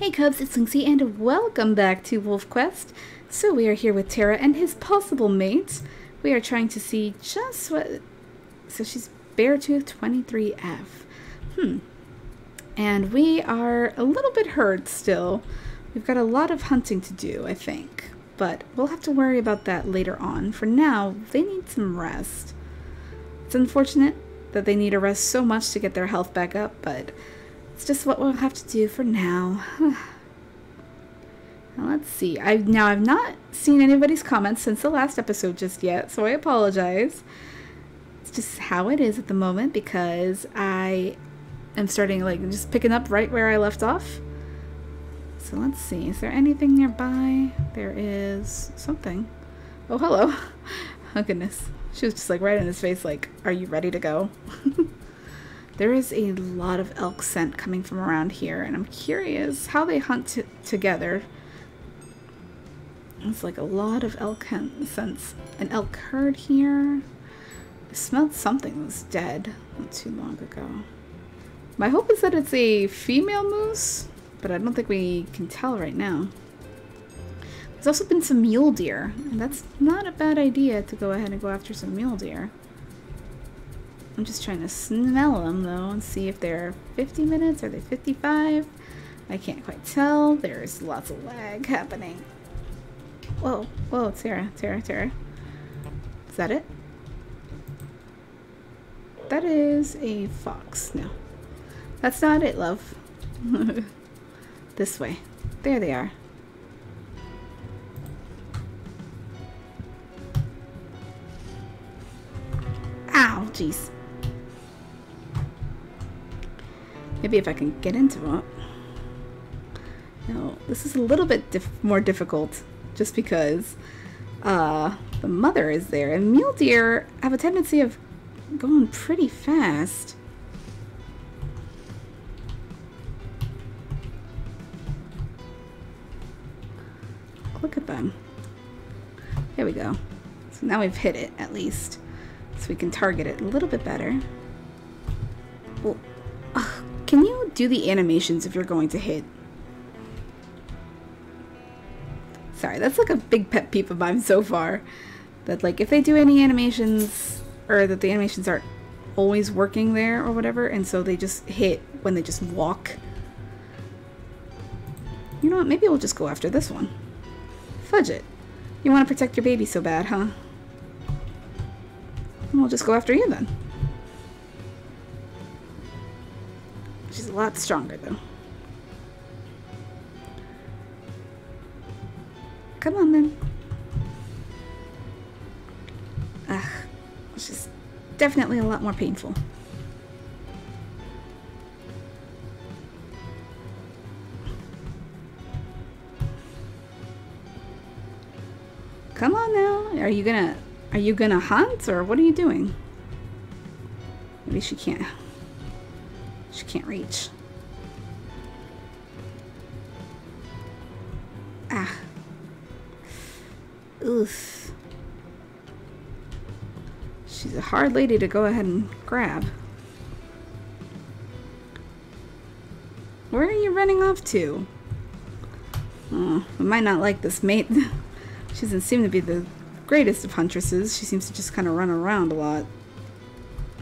Hey Cubs, it's Linksy and welcome back to WolfQuest. So we are here with Terra and his possible mates. We are trying to see just what... So she's Beartooth23F. And we are a little bit hurt still. We've got a lot of hunting to do, I think. But we'll have to worry about that later on. For now, they need some rest. It's unfortunate that they need a rest so much to get their health back up, but... it's just what we'll have to do for now. Now let's see. I've not seen anybody's comments since the last episode just yet, so I apologize. It's just how it is at the moment because I am starting, like, just picking up right where I left off. So let's see. Is there anything nearby? There is something. Oh, hello. Oh, goodness. She was just, like, right in his face, like, are you ready to go? There is a lot of elk scent coming from around here, and I'm curious how they hunt together. It's like a lot of elk scents. An elk herd here. I smelled something that was dead not too long ago. My hope is that it's a female moose, but I don't think we can tell right now. There's also been some mule deer, and that's not a bad idea to go ahead and go after some mule deer. I'm just trying to smell them, though, and see if they're 50 minutes. Are they 55? I can't quite tell. There's lots of lag happening. Whoa, whoa, Terra. Is that it? That is a fox. No. That's not it, love. This way. There they are. Ow, jeez. Maybe if I can get into it. No, this is a little bit more difficult just because the mother is there. And mule deer have a tendency of going pretty fast. Look at them. There we go. So now we've hit it at least. So we can target it a little bit better. Well, can you do the animations if you're going to hit? Sorry, that's like a big pet peeve of mine so far. That like if they do any animations, or that the animations aren't always working there or whatever, and so they just hit when they just walk. You know what, maybe we'll just go after this one. Fudge it. You want to protect your baby so bad, huh? And we'll just go after you then. She's a lot stronger, though. Come on, then. Ugh. She's definitely a lot more painful. Come on now. Are you gonna hunt, or what are you doing? Maybe she can't. She can't reach. Ah. Oof. She's a hard lady to go ahead and grab. Where are you running off to? Oh, we might not like this mate. She doesn't seem to be the greatest of huntresses. She seems to just kind of run around a lot.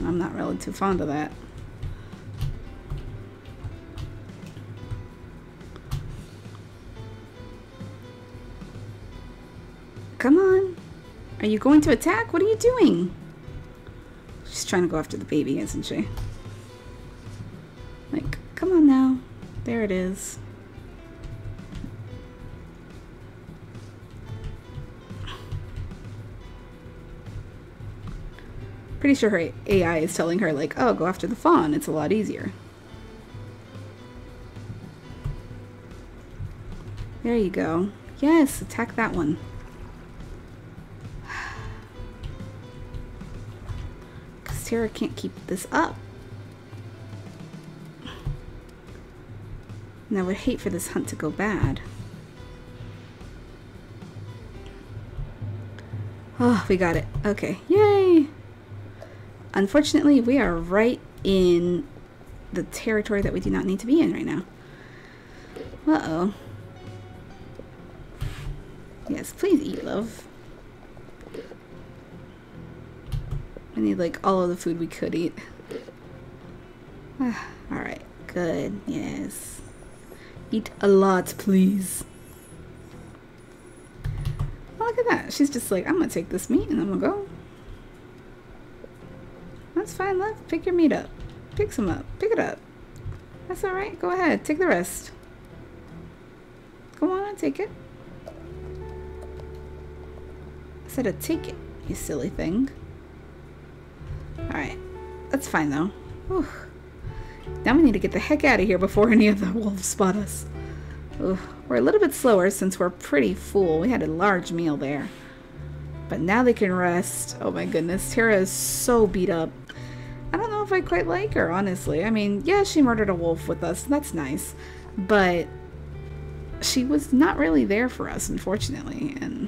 I'm not really too fond of that. Come on. Are you going to attack? What are you doing? She's trying to go after the baby, isn't she? Like, come on now. There it is. Pretty sure her AI is telling her, like, oh, go after the fawn. It's a lot easier. There you go. Yes, attack that one. Terra can't keep this up. And I would hate for this hunt to go bad. Oh, we got it. Okay. Yay! Unfortunately, we are right in the territory that we do not need to be in right now. Uh-oh. Yes, please eat, love. I need, like, all of the food we could eat. Alright, good, yes. Eat a lot, please. Oh, look at that. She's just like, I'm gonna take this meat and I'm gonna go. That's fine, love. Pick your meat up. Pick some up. Pick it up. That's alright. Go ahead. Take the rest. Go on, take it. I said to take it, you silly thing. Alright. That's fine, though. Whew. Now we need to get the heck out of here before any of the wolves spot us. Ooh, we're a little bit slower since we're pretty full. We had a large meal there. But now they can rest. Oh my goodness, Terra is so beat up. I don't know if I quite like her, honestly. I mean, yeah, she murdered a wolf with us. That's nice. But she was not really there for us, unfortunately. And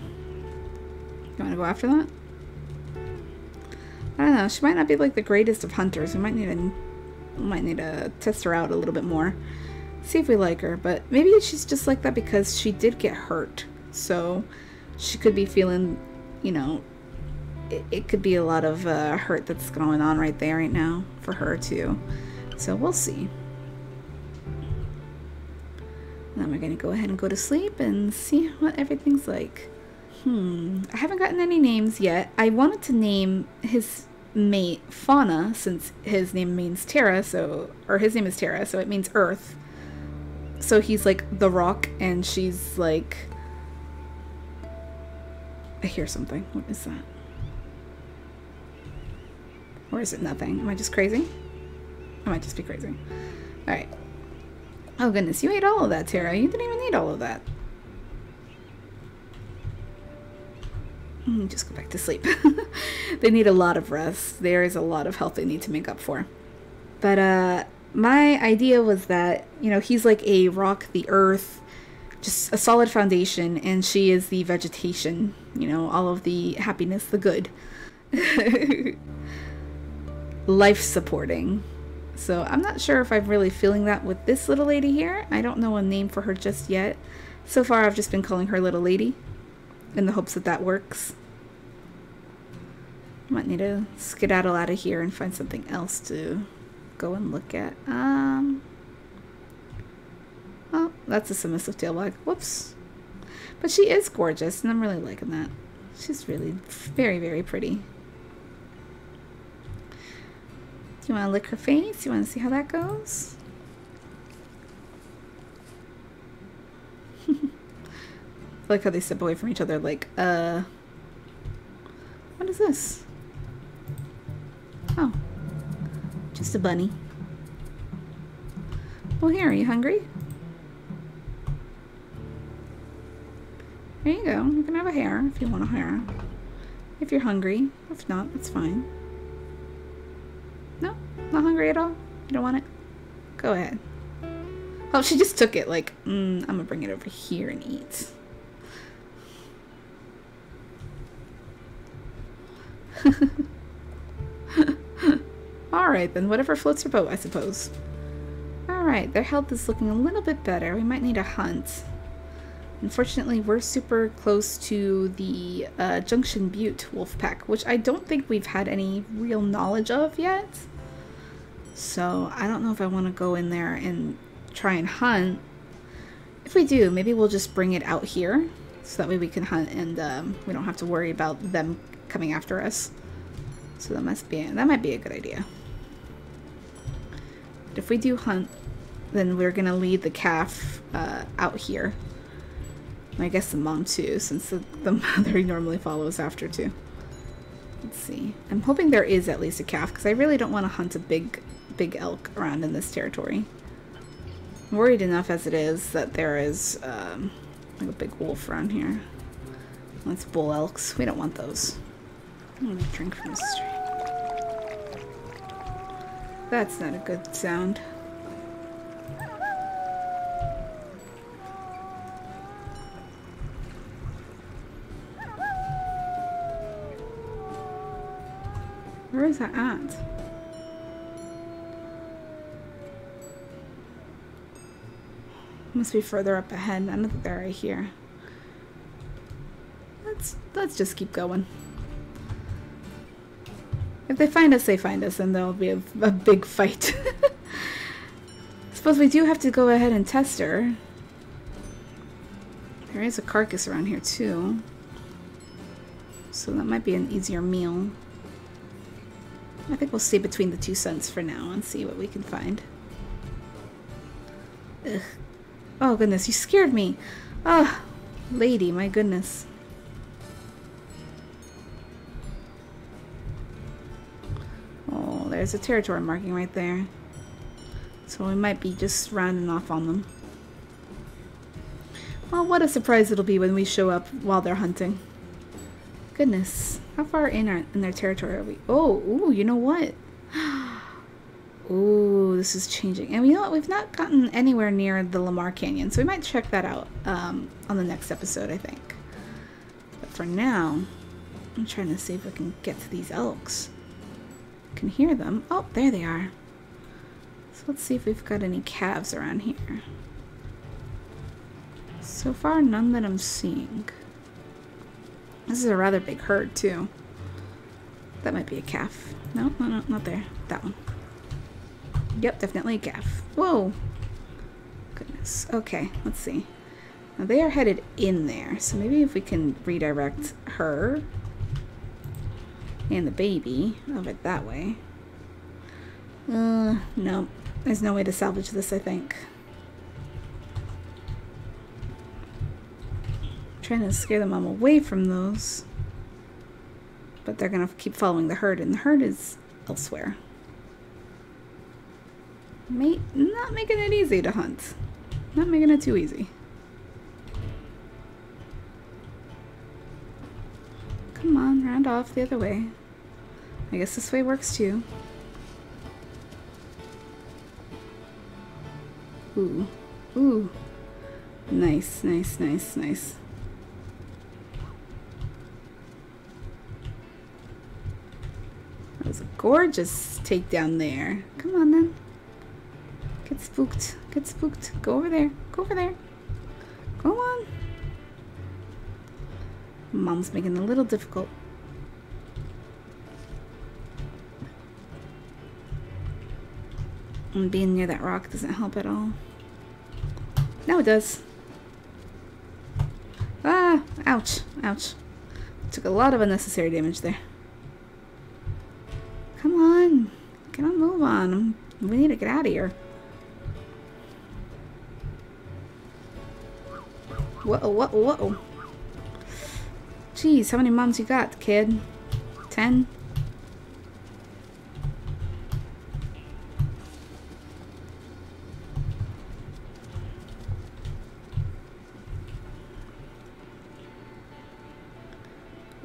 you want to go after that? I don't know. She might not be like the greatest of hunters. We might need a... test her out a little bit more. See if we like her, but maybe she's just like that because she did get hurt. So she could be feeling, you know, it could be a lot of hurt that's going on right there right now for her too. So we'll see. And then we're going to go ahead and go to sleep and see what everything's like. I haven't gotten any names yet. I wanted to name his mate Fauna, since his name means Terra, so, or his name is Terra, so it means earth. So he's like the rock, and she's like, I hear something. What is that? Or is it nothing? Am I just crazy? I might just be crazy. Alright. Oh goodness, you ate all of that, Terra. You didn't even need all of that. Just go back to sleep. They need a lot of rest. There is a lot of health they need to make up for. But my idea was that, you know, he's like a rock, the earth, just a solid foundation, and she is the vegetation, you know, all of the happiness, the good. Life supporting. So I'm not sure if I'm really feeling that with this little lady here. I don't know a name for her just yet. So far I've just been calling her little lady in the hopes that that works. Might need to skedaddle out of here and find something else to go and look at. Oh, that's a submissive tailbag. Whoops. But she is gorgeous, and I'm really liking that. She's really very, very pretty. Do you want to lick her face? You want to see how that goes? I like how they step away from each other, like, what is this? Oh, just a bunny. Well, here, are you hungry? There you go. You can have a hair if you want a hair. If you're hungry. If not, that's fine. No? Not hungry at all? You don't want it? Go ahead. Oh, she just took it, like, I'm gonna bring it over here and eat. Alright then, whatever floats your boat, I suppose. Alright, their health is looking a little bit better. We might need a hunt. Unfortunately, we're super close to the Junction Butte wolf pack, which I don't think we've had any real knowledge of yet. So, I don't know if I want to go in there and try and hunt. If we do, maybe we'll just bring it out here, so that way we can hunt and we don't have to worry about them coming after us. So that might be a good idea. But if we do hunt, then we're gonna lead the calf out here. And I guess the mom too, since the mother normally follows after too. Let's see. I'm hoping there is at least a calf, because I really don't want to hunt a big elk around in this territory. I'm worried enough as it is that there is like a big wolf around here. Let's bull elks. We don't want those. I'm gonna drink from this tree. That's not a good sound. Where is that at? Must be further up ahead. I don't think they're right here. Let's just keep going. If they find us, they find us, and there'll be a big fight. Suppose we do have to go ahead and test her. There is a carcass around here too, so that might be an easier meal. I think we'll stay between the two suns for now and see what we can find. Ugh. Oh goodness, you scared me! Oh, lady, my goodness. Oh, there's a territory marking right there. So we might be just rounding off on them. Well, what a surprise it'll be when we show up while they're hunting. Goodness, how far in their territory are we? Oh, ooh, you know what? Ooh, this is changing. And you know what? We've not gotten anywhere near the Lamar Canyon, so we might check that out on the next episode, I think. But for now, I'm trying to see if we can get to these elks. Can hear them. Oh, there they are. So let's see if we've got any calves around here. So far, none that I'm seeing. This is a rather big herd, too. That might be a calf. No, no, no, not there. That one. Yep, definitely a calf. Whoa! Goodness. Okay, let's see. Now, they are headed in there, so maybe if we can redirect her and the baby over that way. No. There's no way to salvage this, I think. I'm trying to scare the mom away from those, but they're gonna keep following the herd, and the herd is elsewhere. Not making it easy to hunt. Not making it too easy. Come on, round off the other way. I guess this way works too. Ooh. Ooh. Nice, nice, nice, nice. That was a gorgeous takedown there. Come on then. Get spooked. Get spooked. Go over there. Go over there. Go on. Mom's making it a little difficult. And being near that rock doesn't help at all. Now it does. Ah! Ouch. Ouch. Took a lot of unnecessary damage there. Come on. Get a move on. We need to get out of here. Whoa, whoa, whoa. Jeez, how many moms you got, kid? 10?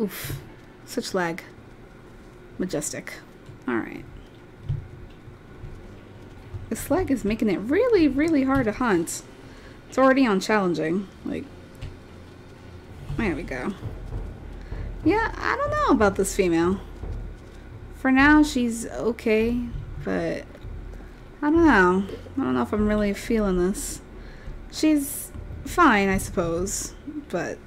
Oof. Such lag. Majestic. Alright. This lag is making it really, really hard to hunt. It's already on challenging. Like, there we go. Yeah, I don't know about this female. For now, she's okay, but I don't know. I don't know if I'm really feeling this. She's fine, I suppose, but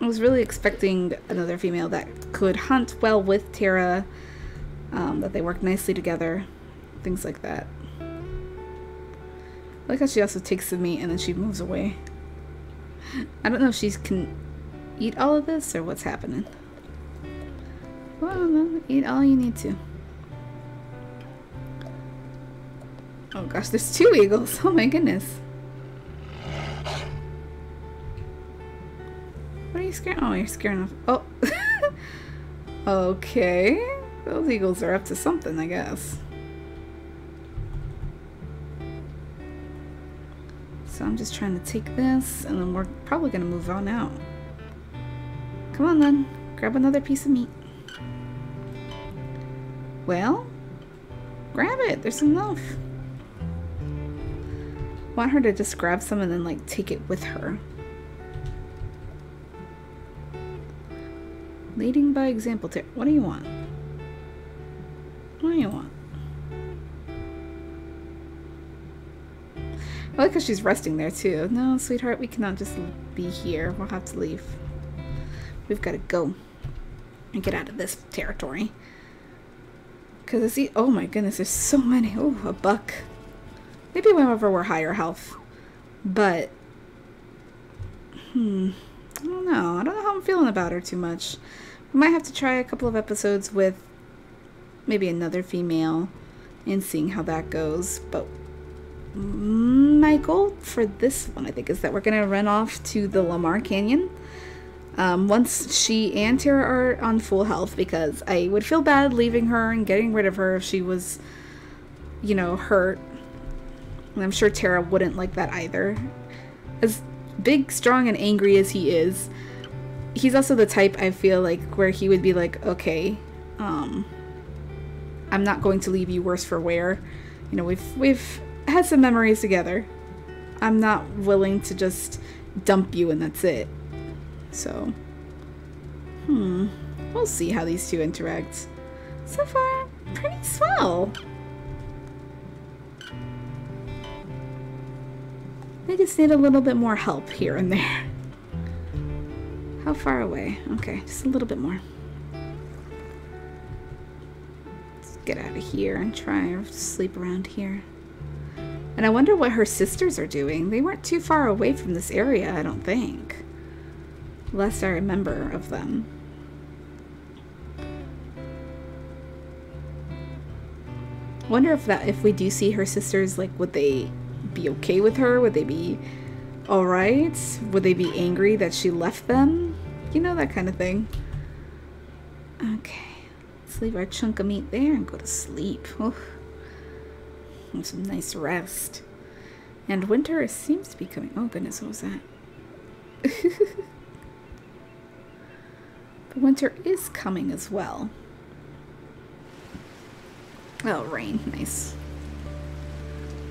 I was really expecting another female that could hunt well with Terra, that they work nicely together, things like that. I like how she also takes the meat and then she moves away. I don't know if she can eat all of this or what's happening. Well, eat all you need to. Oh gosh, there's two eagles. Oh my goodness. What are you scaring? Oh, you're scaring off. Oh. Okay. Those eagles are up to something, I guess. So I'm just trying to take this, and then we're probably going to move on out. Come on then, grab another piece of meat. Well, grab it, there's enough. I want her to just grab some and then like take it with her. Leading by example. What do you want? What do you want? I like how she's resting there too. No, sweetheart, we cannot just be here. We'll have to leave. We've got to go and get out of this territory. Because I see, oh my goodness, there's so many. Oh, a buck. Maybe whenever we're higher health. But, I don't know. I don't know how I'm feeling about her too much. We might have to try a couple of episodes with maybe another female and seeing how that goes. But my goal for this one, I think, is that we're going to run off to the Lamar Canyon. Once she and Terra are on full health, because I would feel bad leaving her and getting rid of her if she was, you know, hurt. And I'm sure Terra wouldn't like that either. As big, strong, and angry as he is, he's also the type, I feel like, where he would be like, okay, I'm not going to leave you worse for wear. You know, we've had some memories together. I'm not willing to just dump you and that's it. So, we'll see how these two interact. So far, pretty swell. They just need a little bit more help here and there. How far away? Okay, just a little bit more. Let's get out of here and try to sleep around here. And I wonder what her sisters are doing. They weren't too far away from this area, I don't think. Lest I remember of them. Wonder if that, if we do see her sisters, like, would they be okay with her? Would they be alright? Would they be angry that she left them? You know, that kind of thing. Okay. Let's leave our chunk of meat there and go to sleep. Oh. Have some nice rest. And winter seems to be coming. Oh goodness, what was that? But winter is coming as well. Oh, rain. Nice.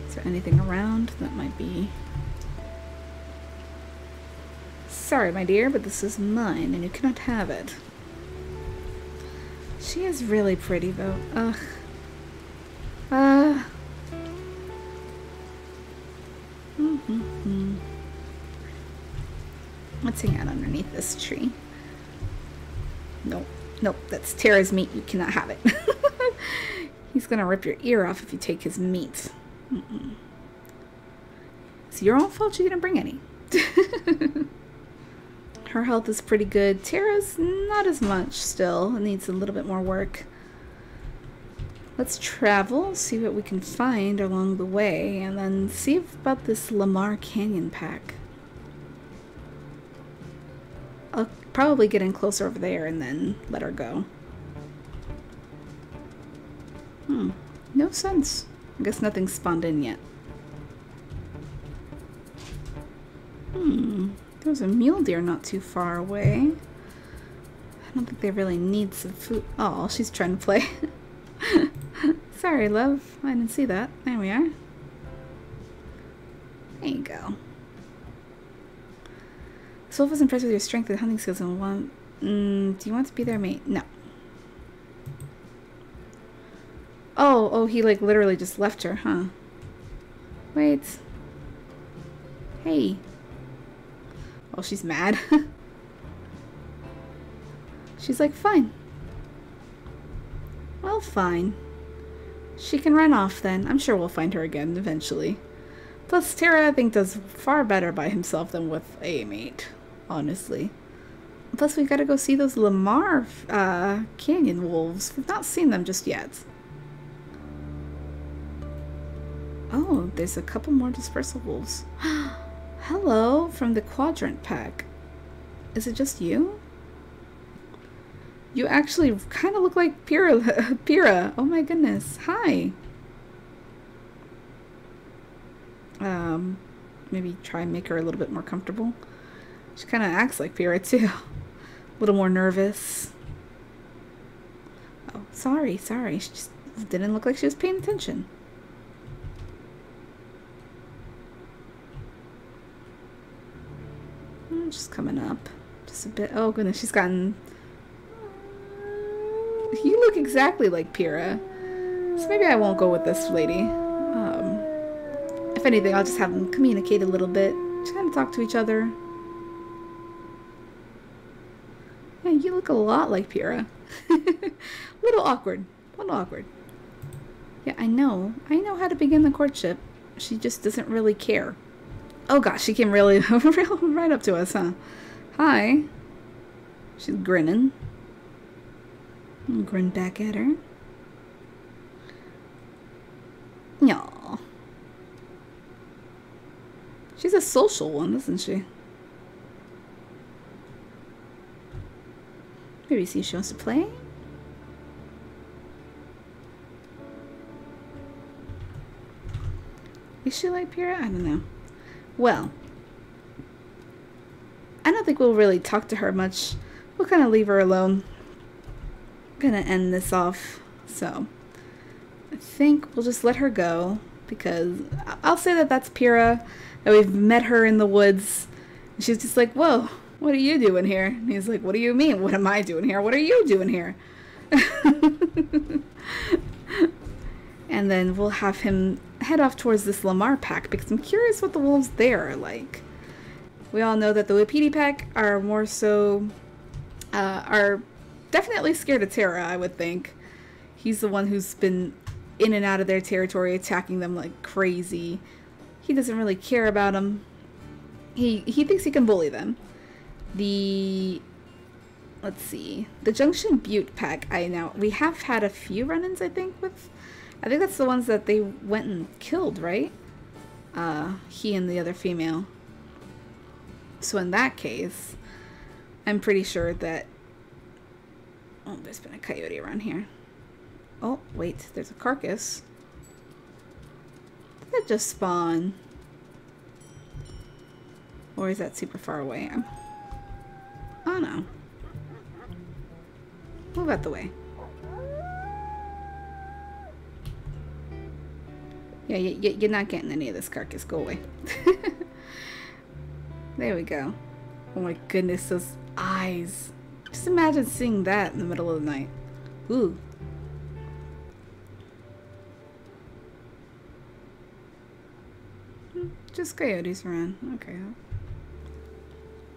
Is there anything around that might be... Sorry, my dear, but this is mine, and you cannot have it. She is really pretty, though. Ugh. Let's hang out underneath this tree. Nope. Nope. That's Terra's meat. You cannot have it. He's gonna rip your ear off if you take his meat. It's your own fault you didn't bring any. Her health is pretty good. Terra's not as much still. It needs a little bit more work. Let's travel, see what we can find along the way, and then see about this Lamar Canyon pack. I'll probably get in closer over there and then let her go. No sense. I guess nothing's spawned in yet. There's a mule deer not too far away. I don't think they really need some food. Oh, she's trying to play. Sorry, love. I didn't see that. There we are. There you go. This wolf is impressed with your strength and hunting skills and want... do you want to be their mate? No. Oh, he like literally just left her, huh? Wait. Hey. Oh, she's mad. She's like, fine. Well, fine. She can run off then. I'm sure we'll find her again eventually. Plus, Terra, I think, does far better by himself than with a mate. Honestly. Plus, we gotta go see those Lamar Canyon wolves. We've not seen them just yet. Oh, there's a couple more dispersal wolves. Hello from the Quadrant pack. Is it just you? You actually kind of look like Pyrrha. Oh my goodness. Hi. Maybe try and make her a little bit more comfortable. She kind of acts like Pyrrha too. A little more nervous. Oh, sorry. She just didn't look like she was paying attention. Just coming up. Just a bit. Oh goodness, she's gotten... You look exactly like Pyrrha. So maybe I won't go with this lady. If anything, I'll just have them communicate a little bit. Just kind of talk to each other. Yeah, you look a lot like Pyrrha. Little awkward. A little awkward. Yeah, I know. I know how to begin the courtship. She just doesn't really care. Oh gosh, she came really right up to us, huh? Hi. She's grinning. I'll grin back at her. Aw. She's a social one, isn't she? Maybe see if she wants to play? Is she like Pyrrha? I don't know. Well, I don't think we'll really talk to her much. We'll kind of leave her alone. I'm gonna end this off, so I think we'll just let her go, because I'll say that that's Pyrrha, and we've met her in the woods, and she's just like, whoa, what are you doing here? And he's like, what do you mean, what am I doing here? What are you doing here? And then we'll have him head off towards this Lamar pack, because I'm curious what the wolves there are like. We all know that the Wapiti pack are more so, are definitely scared of Terra, I would think. He's the one who's been in and out of their territory, attacking them like crazy. He doesn't really care about them. He thinks he can bully them. Let's see, the Junction Butte pack, we have had a few run-ins, I think, with... I think that's the ones that they went and killed, right? He and the other female. So in that case, I'm pretty sure that... Oh, there's been a coyote around here. Oh, wait, there's a carcass. Did that just spawn? Or is that super far away? Oh no. Move out the way. Yeah, you're not getting any of this carcass. Go away. There we go. Oh my goodness, those eyes. Just imagine seeing that in the middle of the night. Ooh. Just coyotes around. Okay.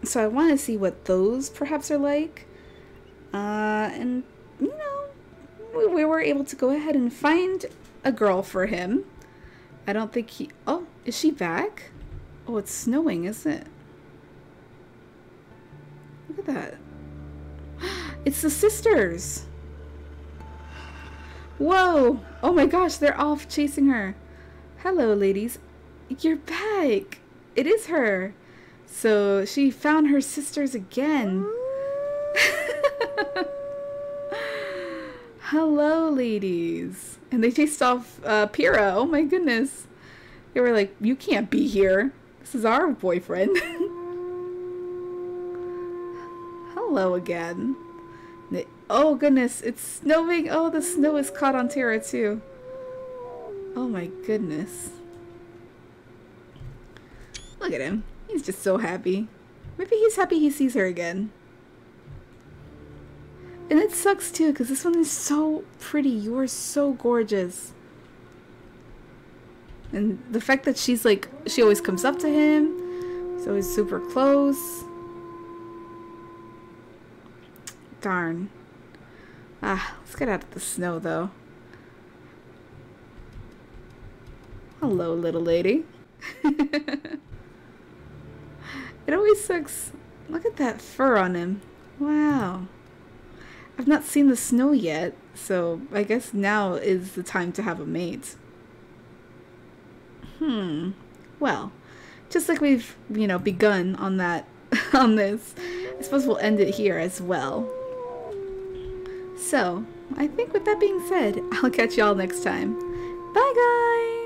So I want to see what those perhaps are like. And, you know, we were able to go ahead and find a girl for him. I don't think he... Oh, is she back? Oh, it's snowing, isn't it? Look at that. It's the sisters! Whoa! Oh my gosh, they're off chasing her. Hello, ladies. You're back! It is her! So, she found her sisters again. Hello, ladies. And they chased off Pyrrha. Oh my goodness. They were like, you can't be here. This is our boyfriend. Hello again. Oh goodness, it's snowing. Oh, the snow is caught on Terra too. Oh my goodness. Look at him. He's just so happy. Maybe he's happy he sees her again. And it sucks too, because this one is so pretty. You are so gorgeous. And the fact that she's like, she always comes up to him. She's always super close. Darn. Ah, let's get out of the snow though. Hello, little lady. It always sucks. Look at that fur on him. Wow. I've not seen the snow yet, so I guess now is the time to have a mate. Well, just like we've, you know, begun on that, on this, I suppose we'll end it here as well. So, I think with that being said, I'll catch y'all next time. Bye guys!